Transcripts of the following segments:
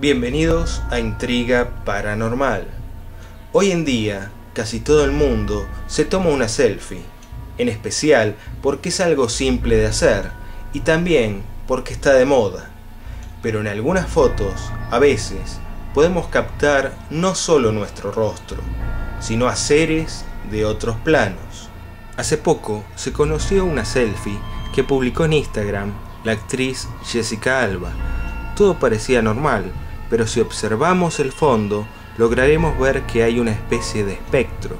Bienvenidos a Intriga Paranormal. Hoy en día, casi todo el mundo se toma una selfie, en especial porque es algo simple de hacer y también porque está de moda. Pero en algunas fotos, a veces, podemos captar no solo nuestro rostro, sino a seres de otros planos. Hace poco se conoció una selfie que publicó en Instagram la actriz Jessica Alba. Todo parecía normal, pero si observamos el fondo, lograremos ver que hay una especie de espectro.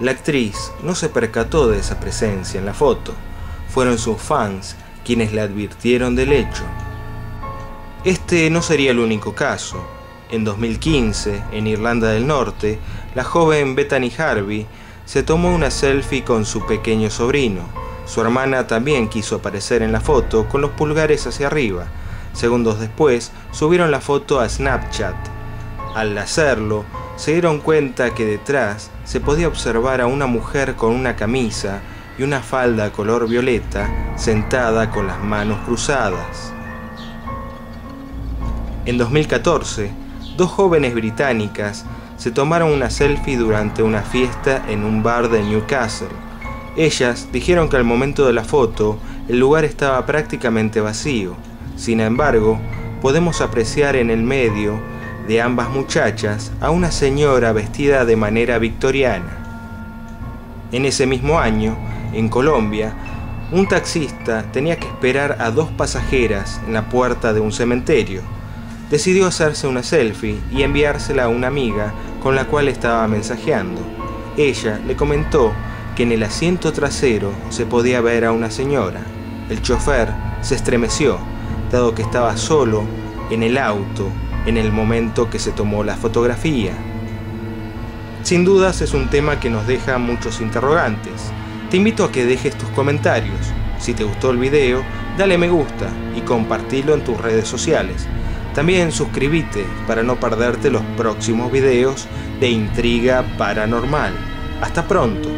La actriz no se percató de esa presencia en la foto. Fueron sus fans quienes le advirtieron del hecho. Este no sería el único caso. En 2015, en Irlanda del Norte, la joven Bethany Harvey se tomó una selfie con su pequeño sobrino. Su hermana también quiso aparecer en la foto con los pulgares hacia arriba. Segundos después, subieron la foto a Snapchat. Al hacerlo, se dieron cuenta que detrás se podía observar a una mujer con una camisa y una falda color violeta sentada con las manos cruzadas. En 2014, dos jóvenes británicas se tomaron una selfie durante una fiesta en un bar de Newcastle. Ellas dijeron que al momento de la foto, el lugar estaba prácticamente vacío. Sin embargo, podemos apreciar en el medio de ambas muchachas a una señora vestida de manera victoriana. En ese mismo año, en Colombia, un taxista tenía que esperar a dos pasajeras en la puerta de un cementerio. Decidió hacerse una selfie y enviársela a una amiga con la cual estaba mensajeando. Ella le comentó que en el asiento trasero se podía ver a una señora. El chofer se estremeció, dado que estaba solo en el auto en el momento que se tomó la fotografía. Sin dudas es un tema que nos deja muchos interrogantes. Te invito a que dejes tus comentarios. Si te gustó el video, dale me gusta y compartilo en tus redes sociales. También suscríbete para no perderte los próximos videos de Intriga Paranormal. Hasta pronto.